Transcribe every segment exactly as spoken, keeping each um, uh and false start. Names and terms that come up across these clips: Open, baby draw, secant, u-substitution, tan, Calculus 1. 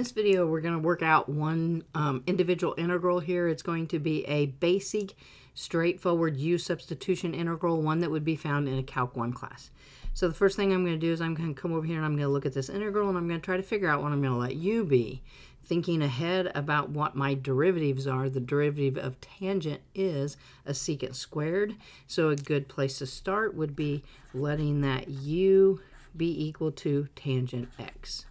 this video, we're going to work out one um, individual integral here. It's going to be a basic, straightforward u substitution integral, one that would be found in a Calc one class. So the first thing I'm going to do is I'm going to come over here and I'm going to look at this integral, and I'm going to try to figure out what I'm going to let u be. Thinking ahead about what my derivatives are, the derivative of tangent is a secant squared. So a good place to start would be letting that u be equal to tangent x.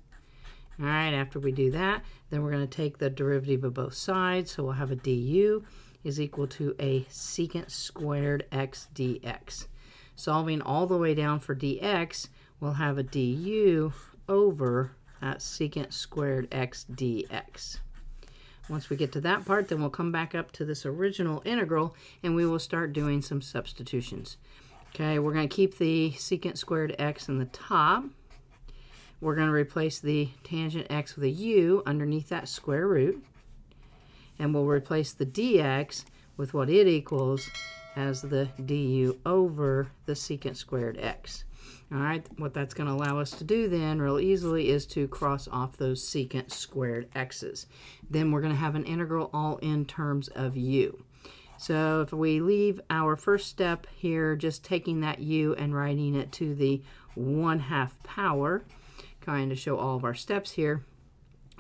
All right, after we do that, then we're going to take the derivative of both sides. So we'll have a du is equal to a secant squared x dx. Solving all the way down for dx, we'll have a du over that secant squared x dx. Once we get to that part, then we'll come back up to this original integral, and we will start doing some substitutions. Okay, we're going to keep the secant squared x in the top. We're going to replace the tangent x with a u underneath that square root. And we'll replace the dx with what it equals as the du over the secant squared x. All right, what that's going to allow us to do then real easily is to cross off those secant squared x's. Then we're going to have an integral all in terms of u. So if we leave our first step here, just taking that u and writing it to the one-half power, trying to show all of our steps here.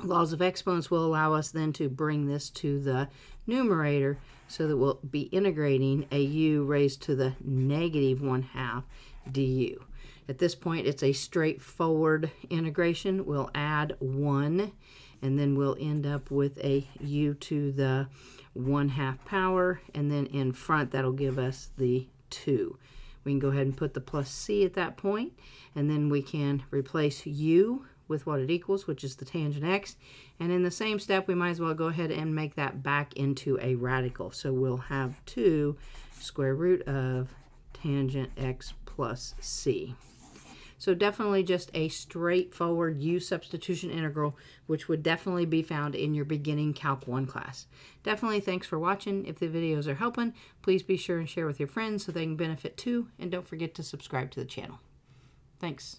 Laws of exponents will allow us then to bring this to the numerator so that we'll be integrating a u raised to the negative one-half du. At this point, it's a straightforward integration. We'll add one, and then we'll end up with a u to the one-half power, and then in front, that'll give us the two. We can go ahead and put the plus c at that point, and then we can replace u with what it equals, which is the tangent x. And in the same step, we might as well go ahead and make that back into a radical. So we'll have two square root of tangent x plus c. So definitely just a straightforward u substitution integral, which would definitely be found in your beginning Calc one class. Definitely thanks for watching. If the videos are helping, please be sure and share with your friends so they can benefit too. And don't forget to subscribe to the channel. Thanks.